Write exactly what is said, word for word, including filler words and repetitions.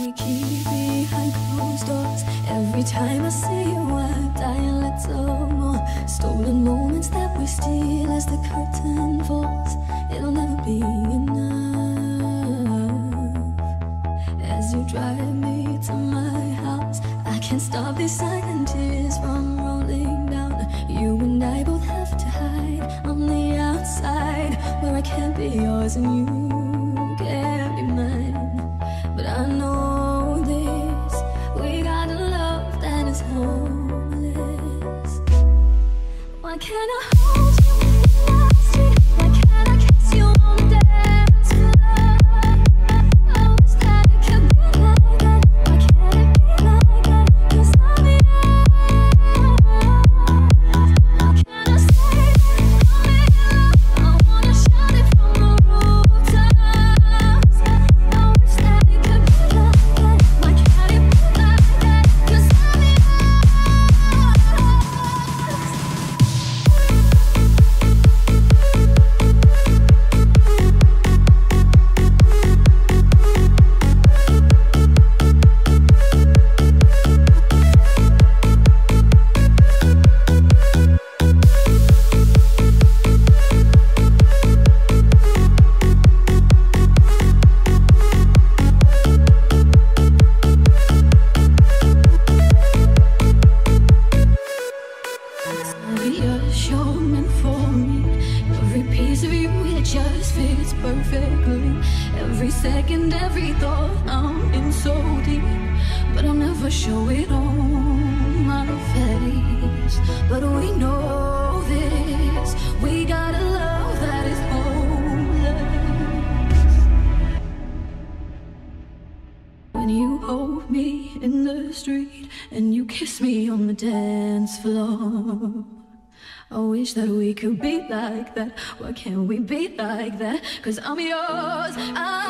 we keep behind closed doors. Every time I see you, I die a little more. Stolen moments that we steal as the curtain falls. It'll never be enough. As you drive me to my house, I can't stop these silent tears from rolling down. You and I both have to hide on the outside, where I can't be yours and you can't be mine. But I know this, we got a love that is homeless. Why can't I hold you when I see? Why can't I kiss you on the dance floor? That we could be like that. Why can't we be like that? 'Cause I'm yours. I